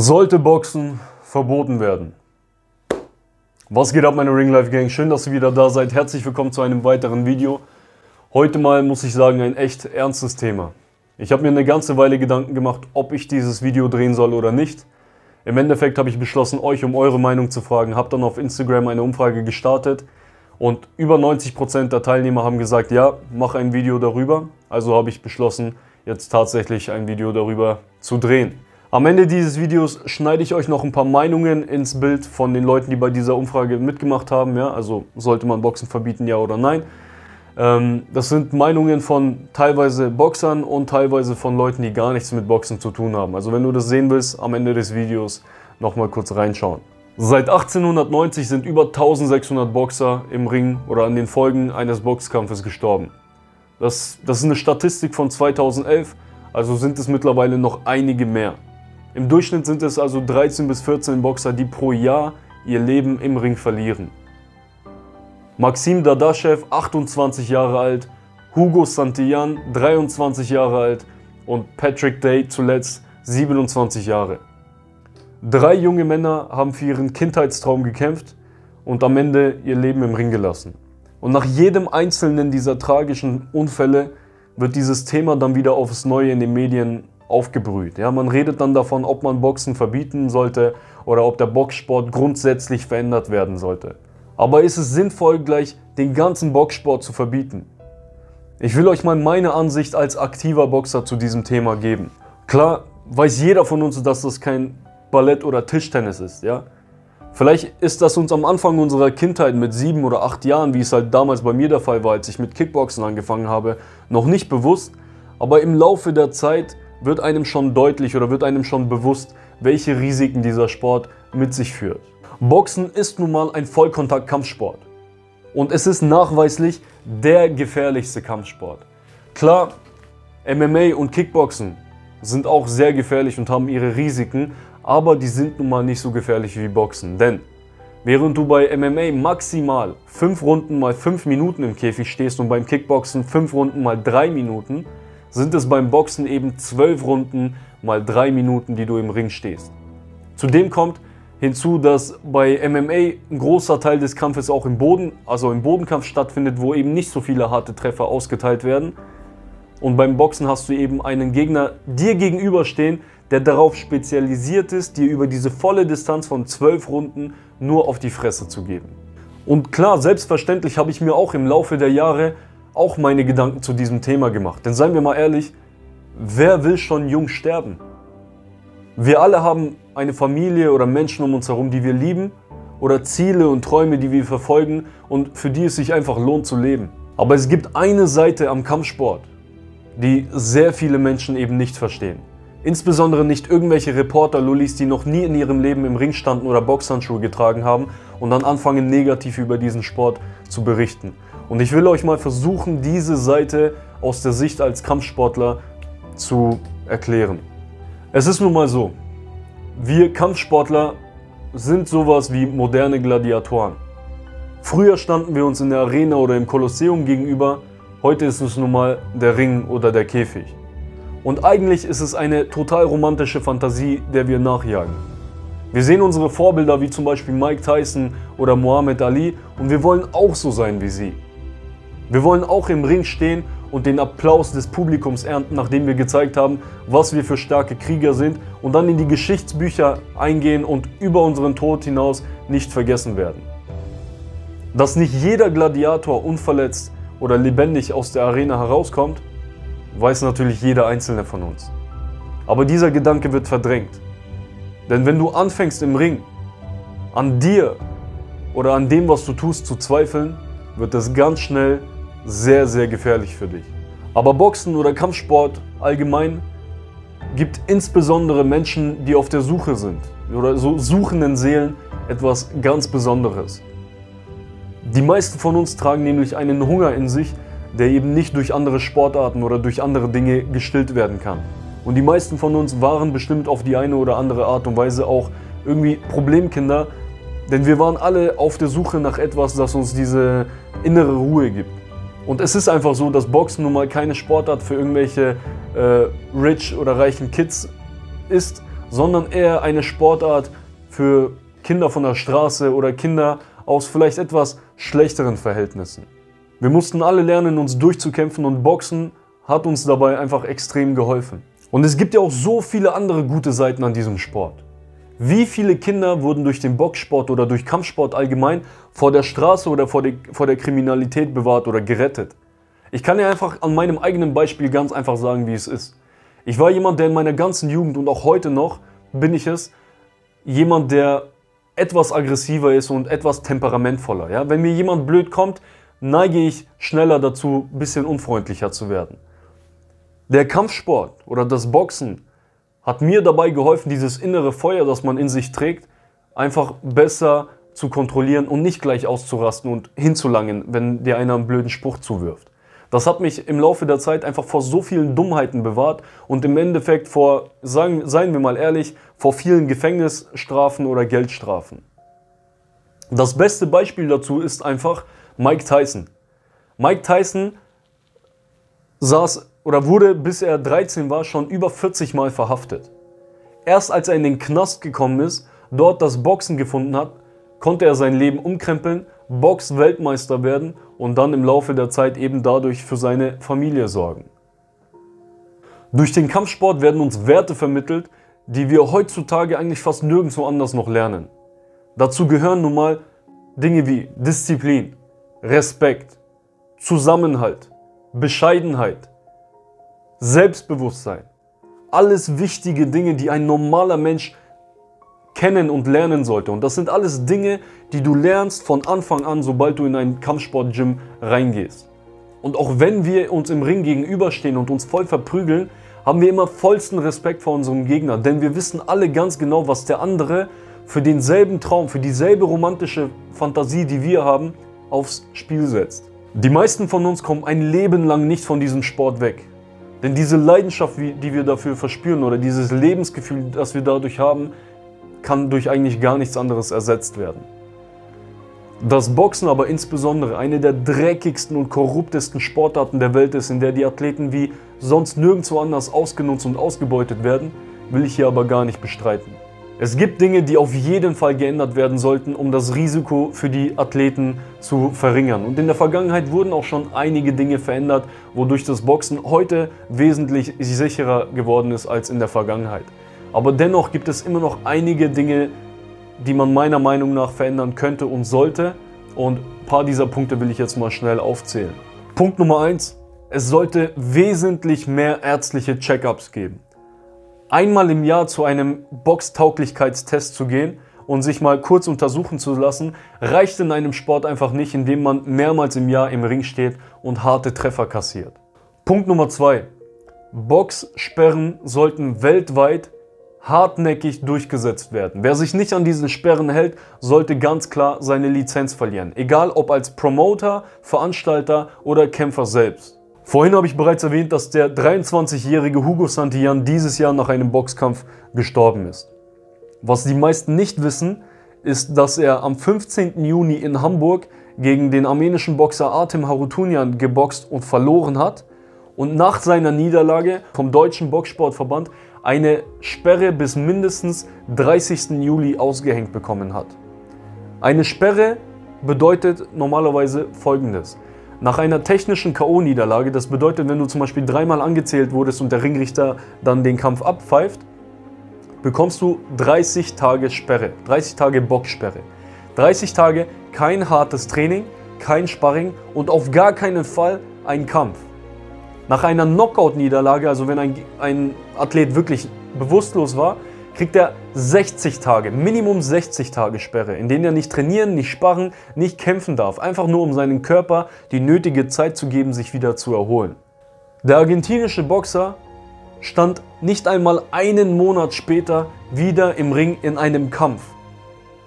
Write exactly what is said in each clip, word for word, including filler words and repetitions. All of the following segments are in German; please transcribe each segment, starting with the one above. Sollte Boxen verboten werden? Was geht ab, meine Ring Life Gang? Schön, dass ihr wieder da seid. Herzlich willkommen zu einem weiteren Video. Heute mal, muss ich sagen, ein echt ernstes Thema. Ich habe mir eine ganze Weile Gedanken gemacht, ob ich dieses Video drehen soll oder nicht. Im Endeffekt habe ich beschlossen, euch um eure Meinung zu fragen. Habe dann auf Instagram eine Umfrage gestartet und über neunzig Prozent der Teilnehmer haben gesagt, ja, mach ein Video darüber. Also habe ich beschlossen, jetzt tatsächlich ein Video darüber zu drehen. Am Ende dieses Videos schneide ich euch noch ein paar Meinungen ins Bild von den Leuten, die bei dieser Umfrage mitgemacht haben. Ja, also sollte man Boxen verbieten, ja oder nein. Ähm, das sind Meinungen von teilweise Boxern und teilweise von Leuten, die gar nichts mit Boxen zu tun haben. Also wenn du das sehen willst, am Ende des Videos nochmal kurz reinschauen. Seit achtzehnhundertneunzig sind über tausendsechshundert Boxer im Ring oder an den Folgen eines Boxkampfes gestorben. Das, das ist eine Statistik von zweitausendelf, also sind es mittlerweile noch einige mehr. Im Durchschnitt sind es also dreizehn bis vierzehn Boxer, die pro Jahr ihr Leben im Ring verlieren. Maxim Dadashev, achtundzwanzig Jahre alt, Hugo Santillan, dreiundzwanzig Jahre alt und Patrick Day zuletzt siebenundzwanzig Jahre. Drei junge Männer haben für ihren Kindheitstraum gekämpft und am Ende ihr Leben im Ring gelassen. Und nach jedem einzelnen dieser tragischen Unfälle wird dieses Thema dann wieder aufs Neue in den Medien aufgebrüht. Ja, man redet dann davon, ob man Boxen verbieten sollte oder ob der Boxsport grundsätzlich verändert werden sollte. Aber ist es sinnvoll, gleich den ganzen Boxsport zu verbieten? Ich will euch mal meine Ansicht als aktiver Boxer zu diesem Thema geben. Klar weiß jeder von uns, dass das kein Ballett oder Tischtennis ist. Ja? Vielleicht ist das uns am Anfang unserer Kindheit mit sieben oder acht Jahren, wie es halt damals bei mir der Fall war, als ich mit Kickboxen angefangen habe, noch nicht bewusst. Aber im Laufe der Zeit wird einem schon deutlich oder wird einem schon bewusst, welche Risiken dieser Sport mit sich führt. Boxen ist nun mal ein Vollkontakt-Kampfsport und es ist nachweislich der gefährlichste Kampfsport. Klar, M M A und Kickboxen sind auch sehr gefährlich und haben ihre Risiken, aber die sind nun mal nicht so gefährlich wie Boxen, denn während du bei M M A maximal fünf Runden mal fünf Minuten im Käfig stehst und beim Kickboxen fünf Runden mal drei Minuten, sind es beim Boxen eben zwölf Runden mal drei Minuten, die du im Ring stehst. Zudem kommt hinzu, dass bei M M A ein großer Teil des Kampfes auch im Boden, also im Bodenkampf stattfindet, wo eben nicht so viele harte Treffer ausgeteilt werden. Und beim Boxen hast du eben einen Gegner dir gegenüberstehen, der darauf spezialisiert ist, dir über diese volle Distanz von zwölf Runden nur auf die Fresse zu geben. Und klar, selbstverständlich habe ich mir auch im Laufe der Jahre auch meine Gedanken zu diesem Thema gemacht. Denn seien wir mal ehrlich, wer will schon jung sterben? Wir alle haben eine Familie oder Menschen um uns herum, die wir lieben, oder Ziele und Träume, die wir verfolgen und für die es sich einfach lohnt zu leben. Aber es gibt eine Seite am Kampfsport, die sehr viele Menschen eben nicht verstehen. Insbesondere nicht irgendwelche Reporter-Lullis, die noch nie in ihrem Leben im Ring standen oder Boxhandschuhe getragen haben und dann anfangen, negativ über diesen Sport zu berichten. Und ich will euch mal versuchen, diese Seite aus der Sicht als Kampfsportler zu erklären. Es ist nun mal so, wir Kampfsportler sind sowas wie moderne Gladiatoren. Früher standen wir uns in der Arena oder im Kolosseum gegenüber, heute ist es nun mal der Ring oder der Käfig. Und eigentlich ist es eine total romantische Fantasie, der wir nachjagen. Wir sehen unsere Vorbilder wie zum Beispiel Mike Tyson oder Mohammed Ali und wir wollen auch so sein wie sie. Wir wollen auch im Ring stehen und den Applaus des Publikums ernten, nachdem wir gezeigt haben, was wir für starke Krieger sind und dann in die Geschichtsbücher eingehen und über unseren Tod hinaus nicht vergessen werden. Dass nicht jeder Gladiator unverletzt oder lebendig aus der Arena herauskommt, weiß natürlich jeder Einzelne von uns. Aber dieser Gedanke wird verdrängt. Denn wenn du anfängst im Ring, an dir oder an dem, was du tust, zu zweifeln, wird das ganz schnell sehr, sehr gefährlich für dich. Aber Boxen oder Kampfsport allgemein gibt insbesondere Menschen, die auf der Suche sind oder so suchenden Seelen etwas ganz Besonderes. Die meisten von uns tragen nämlich einen Hunger in sich, der eben nicht durch andere Sportarten oder durch andere Dinge gestillt werden kann. Und die meisten von uns waren bestimmt auf die eine oder andere Art und Weise auch irgendwie Problemkinder, denn wir waren alle auf der Suche nach etwas, das uns diese innere Ruhe gibt. Und es ist einfach so, dass Boxen nun mal keine Sportart für irgendwelche äh, rich oder reichen Kids ist, sondern eher eine Sportart für Kinder von der Straße oder Kinder aus vielleicht etwas schlechteren Verhältnissen. Wir mussten alle lernen, uns durchzukämpfen, und Boxen hat uns dabei einfach extrem geholfen. Und es gibt ja auch so viele andere gute Seiten an diesem Sport. Wie viele Kinder wurden durch den Boxsport oder durch Kampfsport allgemein vor der Straße oder vor, die, vor der Kriminalität bewahrt oder gerettet? Ich kann ja einfach an meinem eigenen Beispiel ganz einfach sagen, wie es ist. Ich war jemand, der in meiner ganzen Jugend und auch heute noch bin ich es, jemand, der etwas aggressiver ist und etwas temperamentvoller. Ja? Wenn mir jemand blöd kommt, neige ich schneller dazu, ein bisschen unfreundlicher zu werden. Der Kampfsport oder das Boxen hat mir dabei geholfen, dieses innere Feuer, das man in sich trägt, einfach besser zu kontrollieren und nicht gleich auszurasten und hinzulangen, wenn dir einer einen blöden Spruch zuwirft. Das hat mich im Laufe der Zeit einfach vor so vielen Dummheiten bewahrt und im Endeffekt vor, sagen, seien wir mal ehrlich, vor vielen Gefängnisstrafen oder Geldstrafen. Das beste Beispiel dazu ist einfach Mike Tyson. Mike Tyson saß oder wurde, bis er dreizehn war, schon über vierzig Mal verhaftet. Erst als er in den Knast gekommen ist, dort das Boxen gefunden hat, konnte er sein Leben umkrempeln, Box-Weltmeister werden und dann im Laufe der Zeit eben dadurch für seine Familie sorgen. Durch den Kampfsport werden uns Werte vermittelt, die wir heutzutage eigentlich fast nirgendwo anders noch lernen. Dazu gehören nun mal Dinge wie Disziplin, Respekt, Zusammenhalt, Bescheidenheit, Selbstbewusstsein, alles wichtige Dinge, die ein normaler Mensch kennen und lernen sollte. Und das sind alles Dinge, die du lernst von Anfang an, sobald du in ein Kampfsport-Gym reingehst. Und auch wenn wir uns im Ring gegenüberstehen und uns voll verprügeln, haben wir immer vollsten Respekt vor unserem Gegner. Denn wir wissen alle ganz genau, was der andere für denselben Traum, für dieselbe romantische Fantasie, die wir haben, aufs Spiel setzt. Die meisten von uns kommen ein Leben lang nicht von diesem Sport weg. Denn diese Leidenschaft, die wir dafür verspüren, oder dieses Lebensgefühl, das wir dadurch haben, kann durch eigentlich gar nichts anderes ersetzt werden. Das Boxen aber insbesondere eine der dreckigsten und korruptesten Sportarten der Welt ist, in der die Athleten wie sonst nirgendwo anders ausgenutzt und ausgebeutet werden, will ich hier aber gar nicht bestreiten. Es gibt Dinge, die auf jeden Fall geändert werden sollten, um das Risiko für die Athleten zu verringern. Und in der Vergangenheit wurden auch schon einige Dinge verändert, wodurch das Boxen heute wesentlich sicherer geworden ist als in der Vergangenheit. Aber dennoch gibt es immer noch einige Dinge, die man meiner Meinung nach verändern könnte und sollte. Und ein paar dieser Punkte will ich jetzt mal schnell aufzählen. Punkt Nummer eins. Es sollte wesentlich mehr ärztliche Check-ups geben. Einmal im Jahr zu einem Boxtauglichkeitstest zu gehen und sich mal kurz untersuchen zu lassen, reicht in einem Sport einfach nicht, indem man mehrmals im Jahr im Ring steht und harte Treffer kassiert. Punkt Nummer zwei. Boxsperren sollten weltweit hartnäckig durchgesetzt werden. Wer sich nicht an diesen Sperren hält, sollte ganz klar seine Lizenz verlieren. Egal ob als Promoter, Veranstalter oder Kämpfer selbst. Vorhin habe ich bereits erwähnt, dass der dreiundzwanzigjährige Hugo Santillan dieses Jahr nach einem Boxkampf gestorben ist. Was die meisten nicht wissen, ist, dass er am fünfzehnten Juni in Hamburg gegen den armenischen Boxer Artem Harutunyan geboxt und verloren hat und nach seiner Niederlage vom Deutschen Boxsportverband eine Sperre bis mindestens dreißigsten Juli ausgehängt bekommen hat. Eine Sperre bedeutet normalerweise Folgendes. Nach einer technischen K O-Niederlage, das bedeutet, wenn du zum Beispiel dreimal angezählt wurdest und der Ringrichter dann den Kampf abpfeift, bekommst du dreißig Tage Sperre, dreißig Tage Boxsperre. dreißig Tage kein hartes Training, kein Sparring und auf gar keinen Fall ein Kampf. Nach einer Knockout-Niederlage, also wenn ein, ein Athlet wirklich bewusstlos war, kriegt er sechzig Tage, Minimum sechzig Tage Sperre, in denen er nicht trainieren, nicht sparren, nicht kämpfen darf. Einfach nur, um seinem Körper die nötige Zeit zu geben, sich wieder zu erholen. Der argentinische Boxer stand nicht einmal einen Monat später wieder im Ring in einem Kampf.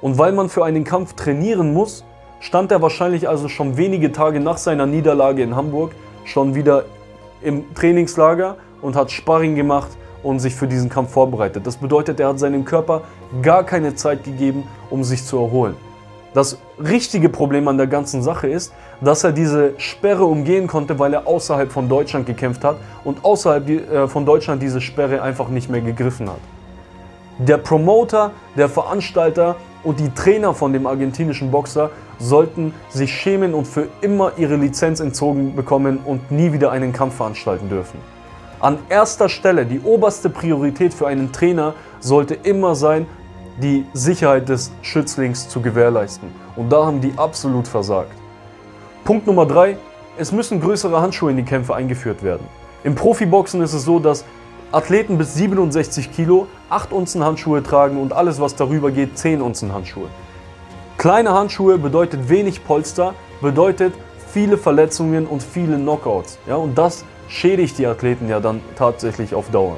Und weil man für einen Kampf trainieren muss, stand er wahrscheinlich also schon wenige Tage nach seiner Niederlage in Hamburg schon wieder im Trainingslager und hat Sparring gemacht und sich für diesen Kampf vorbereitet. Das bedeutet, er hat seinem Körper gar keine Zeit gegeben, um sich zu erholen. Das richtige Problem an der ganzen Sache ist, dass er diese Sperre umgehen konnte, weil er außerhalb von Deutschland gekämpft hat und außerhalb von Deutschland diese Sperre einfach nicht mehr gegriffen hat. Der Promoter, der Veranstalter und die Trainer von dem argentinischen Boxer sollten sich schämen und für immer ihre Lizenz entzogen bekommen und nie wieder einen Kampf veranstalten dürfen. An erster Stelle, die oberste Priorität für einen Trainer sollte immer sein, die Sicherheit des Schützlings zu gewährleisten. Und da haben die absolut versagt. Punkt Nummer drei. Es müssen größere Handschuhe in die Kämpfe eingeführt werden. Im Profiboxen ist es so, dass Athleten bis siebenundsechzig Kilo acht Unzen Handschuhe tragen und alles, was darüber geht, zehn Unzen Handschuhe. Kleine Handschuhe bedeutet wenig Polster, bedeutet viele Verletzungen und viele Knockouts. Ja, und das schädigt die Athleten ja dann tatsächlich auf Dauer.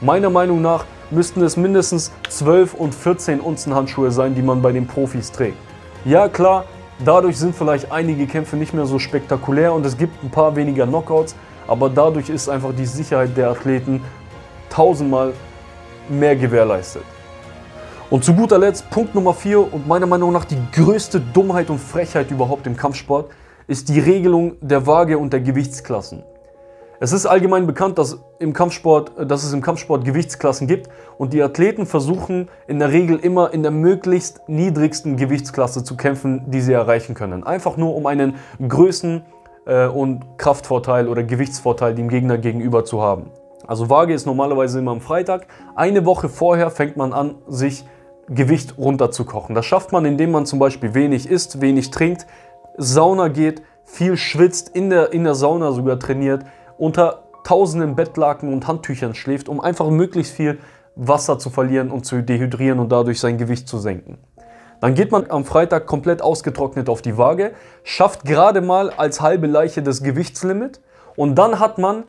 Meiner Meinung nach müssten es mindestens zwölf und vierzehn Unzen Handschuhe sein, die man bei den Profis trägt. Ja klar, dadurch sind vielleicht einige Kämpfe nicht mehr so spektakulär und es gibt ein paar weniger Knockouts, aber dadurch ist einfach die Sicherheit der Athleten tausendmal mehr gewährleistet. Und zu guter Letzt Punkt Nummer vier und meiner Meinung nach die größte Dummheit und Frechheit überhaupt im Kampfsport ist die Regelung der Waage und der Gewichtsklassen. Es ist allgemein bekannt, dass, im Kampfsport, dass es im Kampfsport Gewichtsklassen gibt und die Athleten versuchen in der Regel immer in der möglichst niedrigsten Gewichtsklasse zu kämpfen, die sie erreichen können. Einfach nur um einen Größen- und Kraftvorteil oder Gewichtsvorteil dem Gegner gegenüber zu haben. Also Waage ist normalerweise immer am Freitag. Eine Woche vorher fängt man an, sich Gewicht runterzukochen. Das schafft man, indem man zum Beispiel wenig isst, wenig trinkt, Sauna geht, viel schwitzt, in der, in der Sauna sogar trainiert, unter tausenden Bettlaken und Handtüchern schläft, um einfach möglichst viel Wasser zu verlieren und zu dehydrieren und dadurch sein Gewicht zu senken. Dann geht man am Freitag komplett ausgetrocknet auf die Waage, schafft gerade mal als halbe Leiche das Gewichtslimit und dann hat man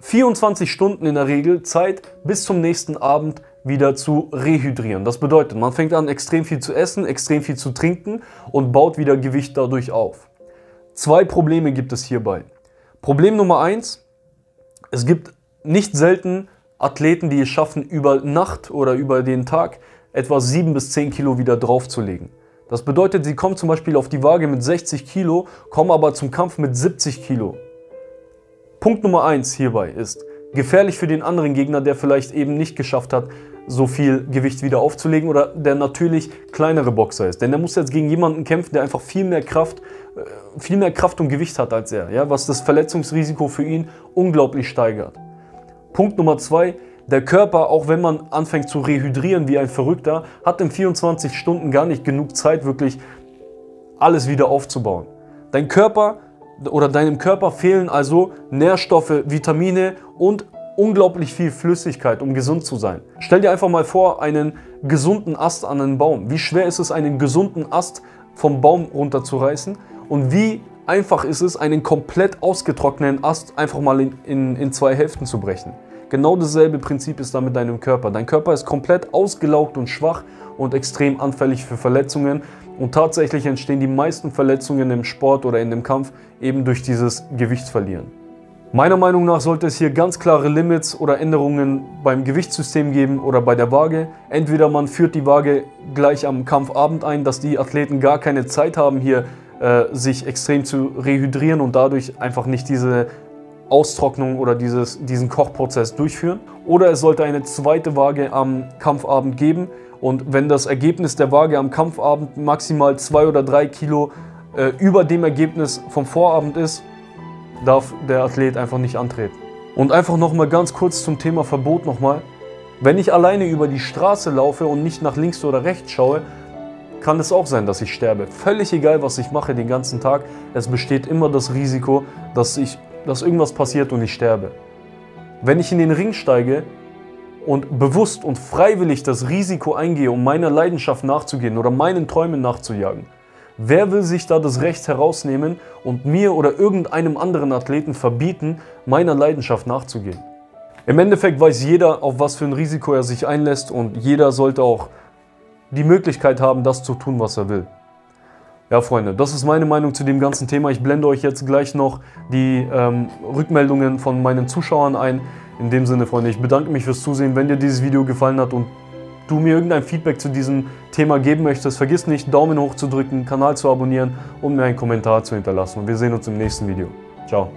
vierundzwanzig Stunden in der Regel Zeit, bis zum nächsten Abend wieder zu rehydrieren. Das bedeutet, man fängt an, extrem viel zu essen, extrem viel zu trinken und baut wieder Gewicht dadurch auf. Zwei Probleme gibt es hierbei. Problem Nummer eins, es gibt nicht selten Athleten, die es schaffen, über Nacht oder über den Tag etwa sieben bis zehn Kilo wieder draufzulegen. Das bedeutet, sie kommen zum Beispiel auf die Waage mit sechzig Kilo, kommen aber zum Kampf mit siebzig Kilo. Punkt Nummer eins hierbei ist, gefährlich für den anderen Gegner, der vielleicht eben nicht geschafft hat, so viel Gewicht wieder aufzulegen oder der natürlich kleinere Boxer ist. Denn der muss jetzt gegen jemanden kämpfen, der einfach viel mehr Kraft, viel mehr Kraft und Gewicht hat als er, ja, was das Verletzungsrisiko für ihn unglaublich steigert. Punkt Nummer zwei, der Körper, auch wenn man anfängt zu rehydrieren wie ein Verrückter, hat in vierundzwanzig Stunden gar nicht genug Zeit, wirklich alles wieder aufzubauen. Dein Körper oder deinem Körper fehlen also Nährstoffe, Vitamine und unglaublich viel Flüssigkeit, um gesund zu sein. Stell dir einfach mal vor, einen gesunden Ast an einen Baum. Wie schwer ist es, einen gesunden Ast vom Baum runterzureißen? Und wie einfach ist es, einen komplett ausgetrockneten Ast einfach mal in, in, in zwei Hälften zu brechen? Genau dasselbe Prinzip ist da mit deinem Körper. Dein Körper ist komplett ausgelaugt und schwach und extrem anfällig für Verletzungen. Und tatsächlich entstehen die meisten Verletzungen im Sport oder in dem Kampf eben durch dieses Gewichtsverlieren. Meiner Meinung nach sollte es hier ganz klare Limits oder Änderungen beim Gewichtssystem geben oder bei der Waage. Entweder man führt die Waage gleich am Kampfabend ein, dass die Athleten gar keine Zeit haben, hier äh, sich extrem zu rehydrieren und dadurch einfach nicht diese Austrocknung oder dieses, diesen Kochprozess durchführen. Oder es sollte eine zweite Waage am Kampfabend geben und wenn das Ergebnis der Waage am Kampfabend maximal zwei oder drei Kilo äh, über dem Ergebnis vom Vorabend ist, darf der Athlet einfach nicht antreten. Und einfach nochmal ganz kurz zum Thema Verbot nochmal. Wenn ich alleine über die Straße laufe und nicht nach links oder rechts schaue, kann es auch sein, dass ich sterbe. Völlig egal, was ich mache den ganzen Tag, es besteht immer das Risiko, dass, ich, dass irgendwas passiert und ich sterbe. Wenn ich in den Ring steige und bewusst und freiwillig das Risiko eingehe, um meiner Leidenschaft nachzugehen oder meinen Träumen nachzujagen, wer will sich da das Recht herausnehmen und mir oder irgendeinem anderen Athleten verbieten, meiner Leidenschaft nachzugehen? Im Endeffekt weiß jeder, auf was für ein Risiko er sich einlässt und jeder sollte auch die Möglichkeit haben, das zu tun, was er will. Ja, Freunde, das ist meine Meinung zu dem ganzen Thema. Ich blende euch jetzt gleich noch die ähm, Rückmeldungen von meinen Zuschauern ein. In dem Sinne, Freunde, ich bedanke mich fürs Zusehen. Wenn dir dieses Video gefallen hat und du mir irgendein Feedback zu diesem Thema geben möchtest, vergiss nicht, Daumen hoch zu drücken, Kanal zu abonnieren und mir einen Kommentar zu hinterlassen. Und wir sehen uns im nächsten Video. Ciao.